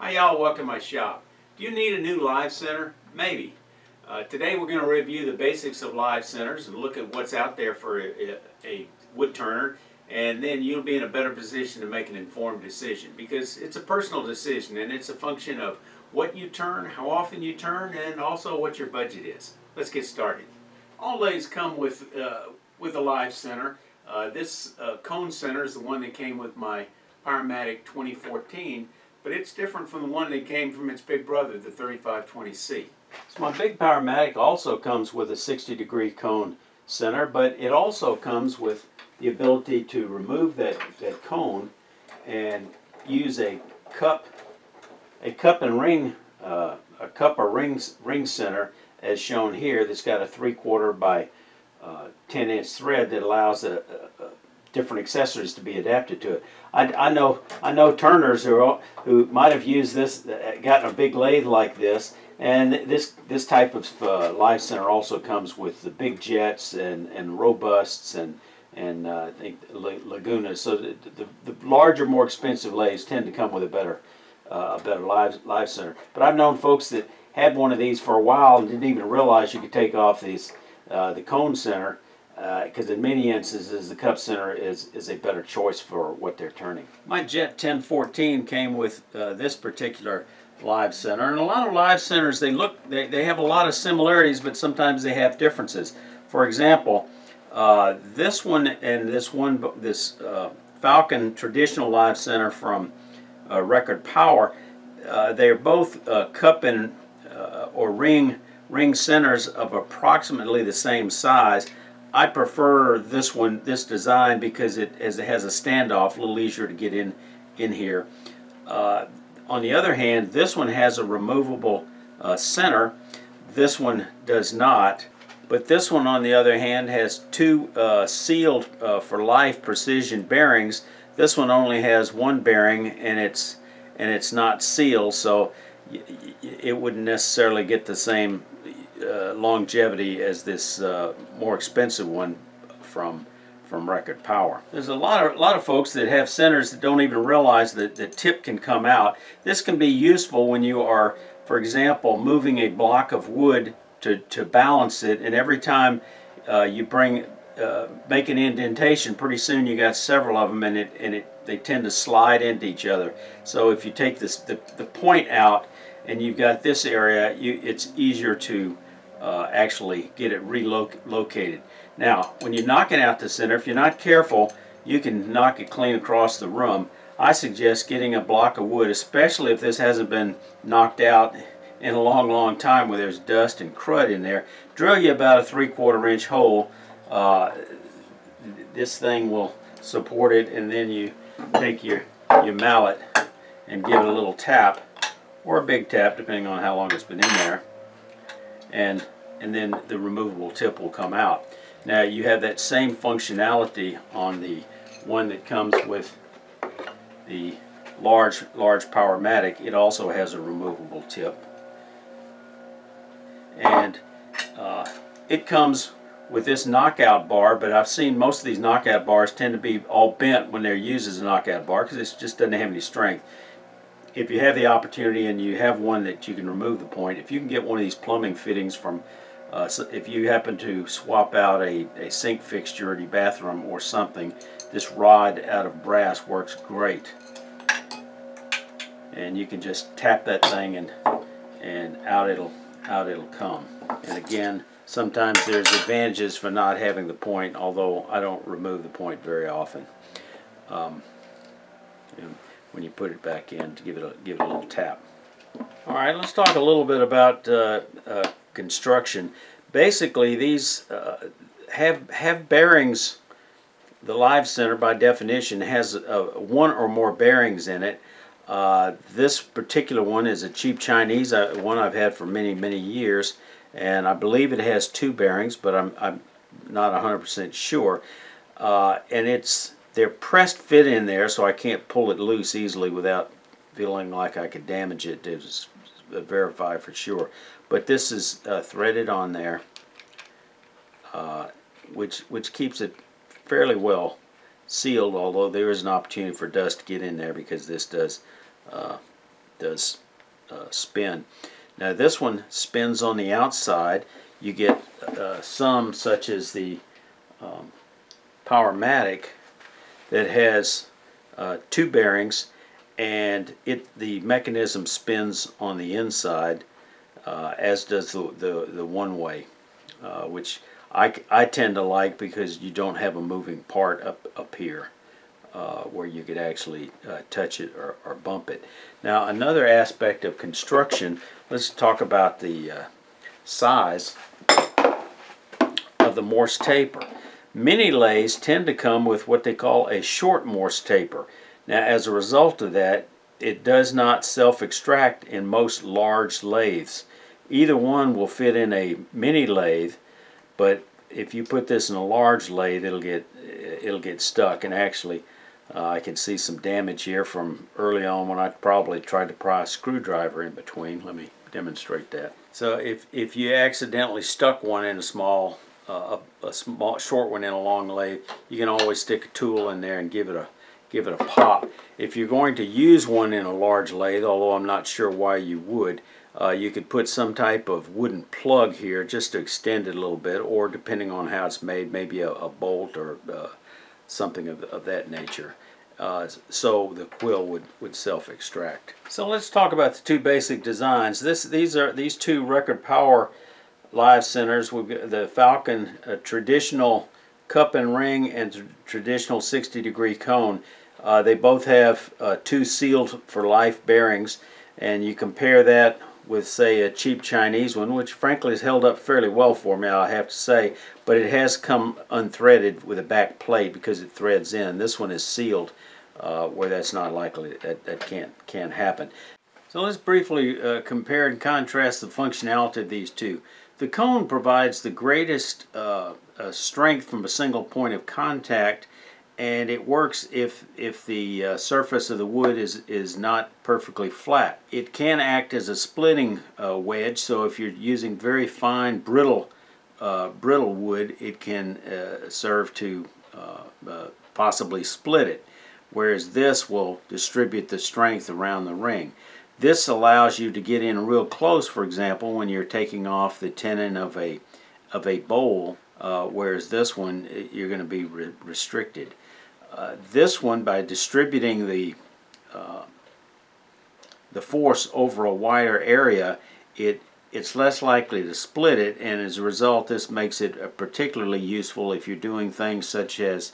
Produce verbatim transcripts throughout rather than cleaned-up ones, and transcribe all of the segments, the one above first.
Hi y'all, welcome to my shop. Do you need a new live center? Maybe. Uh, today we're going to review the basics of live centers and look at what's out there for a, a wood turner, and then you'll be in a better position to make an informed decision, because it's a personal decision and it's a function of what you turn, how often you turn, and also what your budget is. Let's get started. All lathes come with, uh, with a live center. Uh, this uh, cone center is the one that came with my Powermatic twenty fourteen. But it's different from the one that came from its big brother, the thirty-five twenty C. So my big Powermatic also comes with a sixty degree cone center, but it also comes with the ability to remove that, that cone and use a cup, a cup and ring, uh, a cup or ring, ring center, as shown here. That's got a three quarter by uh, ten inch thread that allows a, a, a different accessories to be adapted to it. I, I know I know turners who are, who might have used this, gotten a big lathe like this, and this this type of uh, live center also comes with the big jets and and robusts and and uh, I think lagunas. So the, the, the larger, more expensive lathes tend to come with a better uh, a better live live center. But I've known folks that had one of these for a while and didn't even realize you could take off these uh, the cone center, because uh, in many instances the cup center is, is a better choice for what they're turning. My Jet ten fourteen came with uh, this particular live center, and a lot of live centers, they look, they, they have a lot of similarities, but sometimes they have differences. For example, uh, this one and this one, this uh, Falcon traditional live center from uh, Record Power, uh, they are both uh, cup and uh, or ring, ring centers of approximately the same size. I prefer this one, this design, because it, as it has a standoff, a little easier to get in, in here. Uh, on the other hand, this one has a removable uh, center. This one does not. But this one, on the other hand, has two uh, sealed uh, for life precision bearings. This one only has one bearing, and it's and it's not sealed, so y y it wouldn't necessarily get the same Uh, longevity as this uh, more expensive one from from Record Power. There's a lot of a lot of folks that have centers that don't even realize that the tip can come out. This can be useful when you are, for example, moving a block of wood to to balance it, and every time uh, you bring uh, make an indentation, pretty soon you got several of them, and it and it they tend to slide into each other. So if you take this the the point out and you've got this area, you, it's easier to Uh, actually get it relocated. Now, when you're knocking out the center, if you're not careful, you can knock it clean across the room. I suggest getting a block of wood, especially if this hasn't been knocked out in a long, long time, where there's dust and crud in there. Drill you about a three quarter inch hole. Uh, this thing will support it, and then you take your, your mallet and give it a little tap, or a big tap, depending on how long it's been in there. And, and then the removable tip will come out. Now you have that same functionality on the one that comes with the large, large Powermatic. It also has a removable tip. And uh, it comes with this knockout bar, but I've seen most of these knockout bars tend to be all bent when they're used as a knockout bar, because it just doesn't have any strength. If you have the opportunity and you have one that you can remove the point, if you can get one of these plumbing fittings from, uh, if you happen to swap out a, a sink fixture in your bathroom or something, this rod out of brass works great. And you can just tap that thing, and and out it'll out it'll come. And again, sometimes there's advantages for not having the point, although I don't remove the point very often. Um, and, when you put it back in, to give it a give it a little tap. All right, let's talk a little bit about uh, uh, construction. Basically, these uh, have have bearings. The live center, by definition, has uh, one or more bearings in it. Uh, this particular one is a cheap Chinese uh, one I've had for many many years, and I believe it has two bearings, but I'm I'm not one hundred percent sure. Uh, and it's They're pressed fit in there, so I can't pull it loose easily without feeling like I could damage it, to verify for sure. But this is uh, threaded on there, uh, which which keeps it fairly well sealed, although there is an opportunity for dust to get in there, because this does uh, does uh, spin. Now this one spins on the outside. You get uh, some, such as the um, Powermatic, that has uh, two bearings, and it the mechanism spins on the inside, uh, as does the, the, the one-way, uh, which I, I tend to like because you don't have a moving part up, up here uh, where you could actually uh, touch it or, or bump it. Now another aspect of construction, let's talk about the uh, size of the Morse taper. Many lathes tend to come with what they call a short Morse taper. Now as a result of that, it does not self-extract in most large lathes. Either one will fit in a mini lathe, but if you put this in a large lathe, it'll get it'll get stuck. And actually uh, I can see some damage here from early on when I probably tried to pry a screwdriver in between. Let me demonstrate that. So if, if you accidentally stuck one in a small Uh, a, a small short one in a long lathe, you can always stick a tool in there and give it a give it a pop. If you're going to use one in a large lathe, although I'm not sure why you would, uh, you could put some type of wooden plug here just to extend it a little bit, or depending on how it's made, maybe a, a bolt or uh, something of, of that nature, uh, so the quill would would self-extract. So let's talk about the two basic designs. This these are these two Record Power live centers. We've got the Falcon, a traditional cup and ring, and traditional sixty degree cone. Uh, they both have uh, two sealed for life bearings, and you compare that with, say, a cheap Chinese one, which frankly has held up fairly well for me, I have to say, but it has come unthreaded with a back plate because it threads in. This one is sealed, uh, where that's not likely. That, that can't, can't happen. So let's briefly uh, compare and contrast the functionality of these two. The cone provides the greatest uh, uh, strength from a single point of contact, and it works if, if the uh, surface of the wood is, is not perfectly flat. It can act as a splitting uh, wedge, so if you're using very fine, brittle, uh, brittle wood, it can uh, serve to uh, uh, possibly split it, whereas this will distribute the strength around the ring. This allows you to get in real close, for example, when you're taking off the tenon of a, of a bowl, uh, whereas this one, you're going to be re restricted. Uh, this one, by distributing the, uh, the force over a wider area, it, it's less likely to split it, and as a result, this makes it particularly useful if you're doing things such as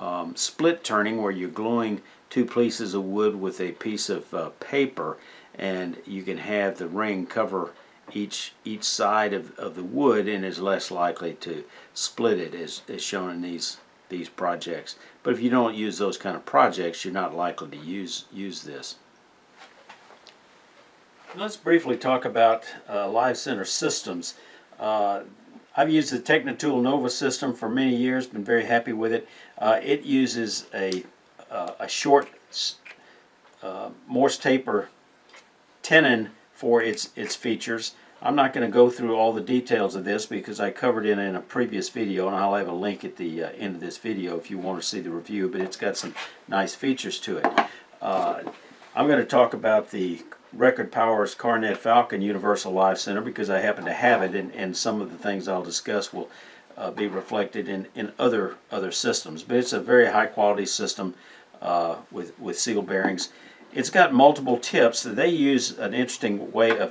um, split turning, where you're gluing two pieces of wood with a piece of uh, paper, and you can have the ring cover each each side of, of the wood, and is less likely to split it, as, as shown in these these projects. But if you don't use those kind of projects, you're not likely to use use this. Let's briefly talk about uh, live center systems. Uh, I've used the Teknatool Nova system for many years, been very happy with it. Uh, it uses a Uh, a short uh, Morse taper tenon for its its features. I'm not going to go through all the details of this because I covered it in a previous video, and I'll have a link at the uh, end of this video if you want to see the review, but it's got some nice features to it. Uh, I'm going to talk about the Record Power's Carnet Falcon Universal Live Center because I happen to have it, and, and some of the things I'll discuss will Uh, be reflected in in other other systems, but it's a very high quality system uh, with with seal bearings. It's got multiple tips. They use an interesting way of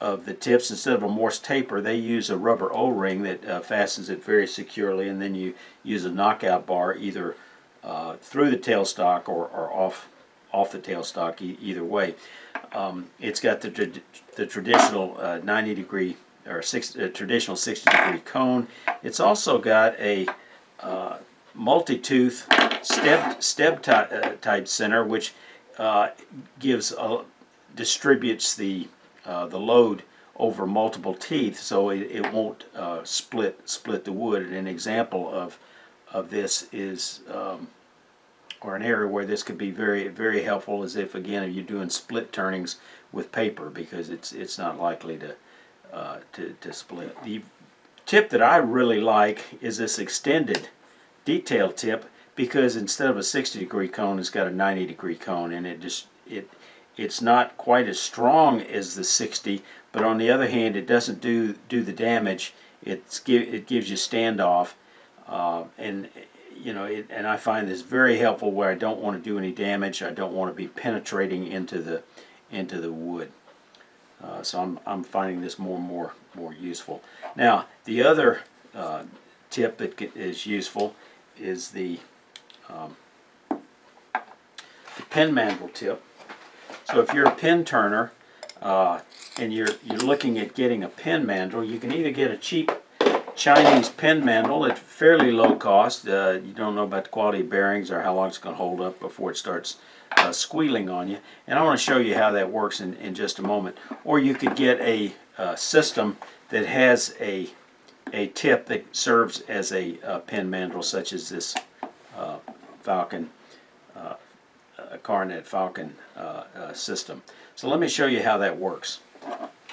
of the tips. Instead of a Morse taper, they use a rubber O-ring that uh, fastens it very securely, and then you use a knockout bar either uh, through the tailstock or or off off the tailstock. E either way, um, it's got the tra the traditional uh, ninety degree. Or six, a traditional sixty degree cone. It's also got a uh, multi-tooth step step ty uh, type center, which uh, gives a, distributes the uh, the load over multiple teeth, so it, it won't uh, split split the wood. And an example of of this is, um, or an area where this could be very very helpful, is if again if you're doing split turnings with paper, because it's it's not likely to. Uh, to, to split. The tip that I really like is this extended detail tip, because instead of a sixty degree cone, it's got a ninety degree cone, and it just it it's not quite as strong as the sixty, but on the other hand, it doesn't do do the damage. It's give, it gives you standoff, uh, and you know, it, and I find this very helpful where I don't want to do any damage. I don't want to be penetrating into the into the wood. Uh, so I'm I'm finding this more and more more useful. Now the other uh, tip that is useful is the um, the pen mandrel tip. So if you're a pen turner uh, and you're you're looking at getting a pen mandrel, you can either get a cheap Chinese pen mandrel at fairly low cost. Uh, you don't know about the quality of bearings or how long it's going to hold up before it starts uh, squealing on you. And I want to show you how that works in, in just a moment. Or you could get a, a system that has a a tip that serves as a, a pen mandrel, such as this uh, Falcon uh, uh, Carnet Falcon uh, uh, system. So let me show you how that works.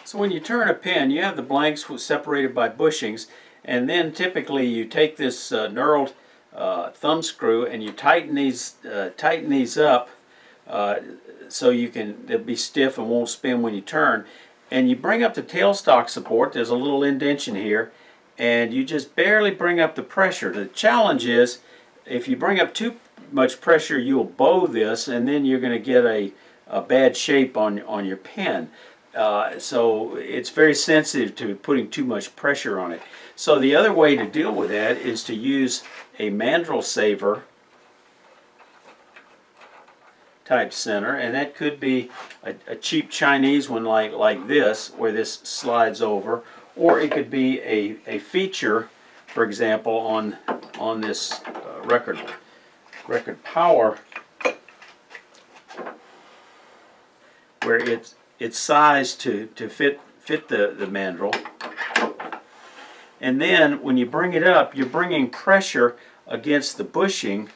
So when you turn a pen, you have the blanks separated by bushings, and then typically you take this uh, knurled uh, thumb screw and you tighten these uh, tighten these up uh, so you can they'll be stiff and won't spin when you turn. And you bring up the tailstock support. There's a little indentation here, and you just barely bring up the pressure. The challenge is if you bring up too much pressure, you'll bow this, and then you're going to get a, a bad shape on on your pen. Uh, so it's very sensitive to putting too much pressure on it. So the other way to deal with that is to use a mandrel saver type center, and that could be a, a cheap Chinese one like like this, where this slides over, or it could be a a feature, for example, on on this uh, record record power, where it's it's sized to, to fit fit the, the mandrel. And then when you bring it up, you're bringing pressure against the bushing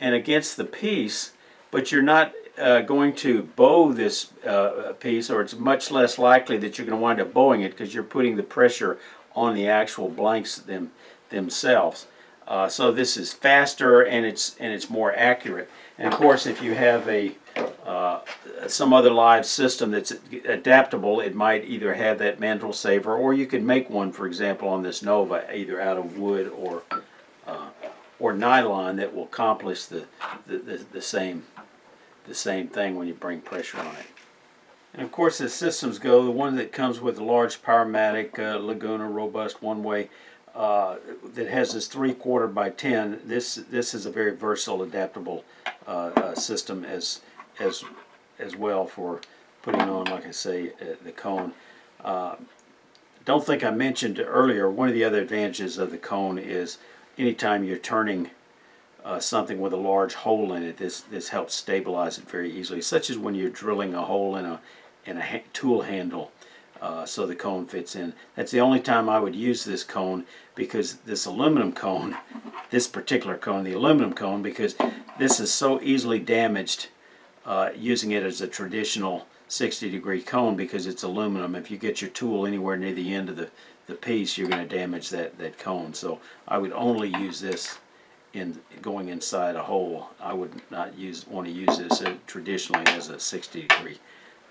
and against the piece, but you're not uh, going to bow this uh, piece, or it's much less likely that you're going to wind up bowing it, because you're putting the pressure on the actual blanks them, themselves. Uh, so this is faster, and it's and it's more accurate. And of course, if you have a uh, some other live system that's adaptable, it might either have that mandrel saver, or you could make one, for example, on this Nova, either out of wood or uh, or nylon, that will accomplish the the, the the same the same thing when you bring pressure on it. And of course, as systems go, the one that comes with a large Powermatic uh, Laguna Robust one-way. Uh, that has this three quarter by ten. This this is a very versatile, adaptable uh, uh, system as as as well for putting on, like I say, uh, the cone. Uh, don't think I mentioned earlier. One of the other advantages of the cone is anytime you're turning uh, something with a large hole in it, this this helps stabilize it very easily. Such as when you're drilling a hole in a in a ha tool handle. Uh, so the cone fits in. That's the only time I would use this cone, because this aluminum cone, this particular cone, the aluminum cone, because this is so easily damaged uh, using it as a traditional sixty degree cone, because it's aluminum. If you get your tool anywhere near the end of the, the piece, you're going to damage that, that cone. So I would only use this in going inside a hole. I would not use want to use this traditionally as a sixty degree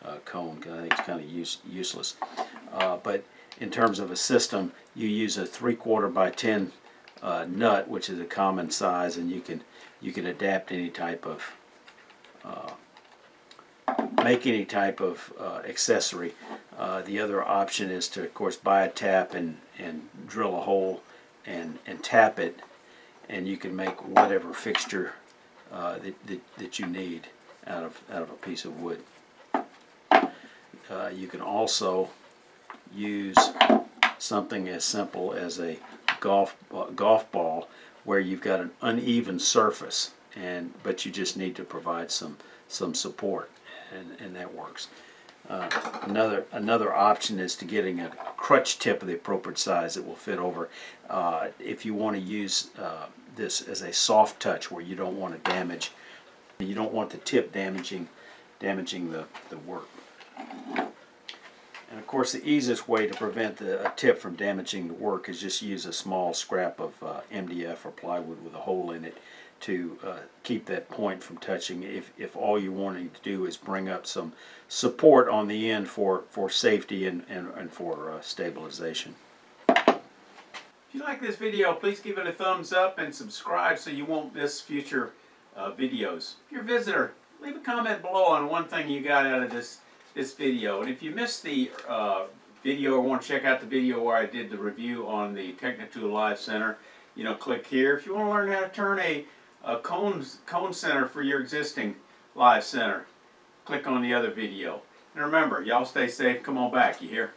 Uh, cone, because I think it's kind of use, useless. Uh, but in terms of a system, you use a three quarter by ten uh, nut, which is a common size, and you can you can adapt any type of uh, make any type of uh, accessory. Uh, the other option is to, of course, buy a tap and and drill a hole and and tap it, and you can make whatever fixture uh, that, that that you need out of out of a piece of wood. Uh, you can also use something as simple as a golf uh, golf ball, where you've got an uneven surface, and but you just need to provide some some support, and, and that works. Uh, another another option is to getting a crutch tip of the appropriate size that will fit over. Uh, if you want to use uh, this as a soft touch, where you don't want to damage, you don't want the tip damaging damaging the the work. And of course, the easiest way to prevent the a tip from damaging the work is just use a small scrap of uh, M D F or plywood with a hole in it to uh, keep that point from touching if, if all you're wanting to do is bring up some support on the end for, for safety and, and, and for uh, stabilization. If you like this video, please give it a thumbs up and subscribe so you won't miss future uh, videos. If you're a visitor, leave a comment below on one thing you got out of this, this video. And if you missed the uh, video or want to check out the video where I did the review on the Teknatool Live Center, you know, click here. If you want to learn how to turn a, a cone, cone center for your existing live center, click on the other video. And remember, y'all stay safe. Come on back, you hear?